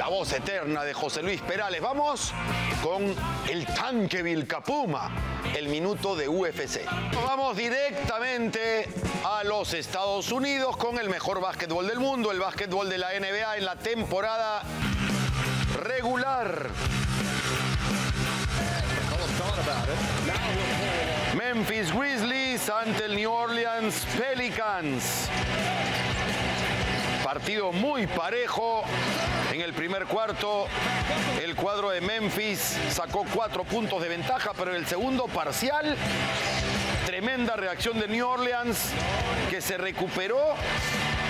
La voz eterna de José Luis Perales. Vamos con el tanque Vilcapuma, el minuto de UFC. Vamos directamente a los Estados Unidos con el mejor básquetbol del mundo, el básquetbol de la NBA en la temporada regular. Memphis Grizzlies ante el New Orleans Pelicans. Partido muy parejo. En el primer cuarto, el cuadro de Memphis sacó 4 puntos de ventaja, pero en el segundo parcial, tremenda reacción de New Orleans, que se recuperó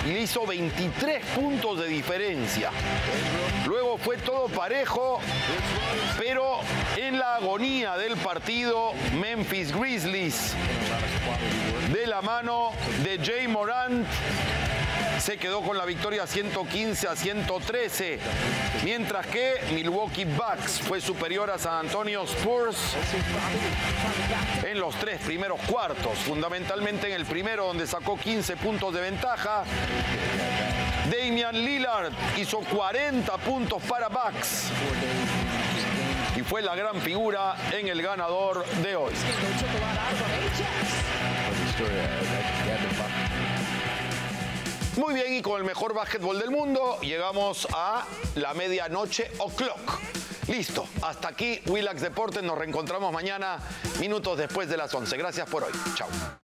y le hizo 23 puntos de diferencia. Luego fue todo parejo, pero en la agonía del partido, Memphis Grizzlies, de la mano de Jay Morant, se quedó con la victoria 115-113, mientras que Milwaukee Bucks fue superior a San Antonio Spurs en los 3 primeros cuartos, fundamentalmente en el primero, donde sacó 15 puntos de ventaja. Damian Lillard hizo 40 puntos para Bucks y fue la gran figura en el ganador de hoy. Muy bien, y con el mejor básquetbol del mundo llegamos a la medianoche o'clock. Listo, hasta aquí Willax Deportes. Nos reencontramos mañana, minutos después de las 11. Gracias por hoy. Chao.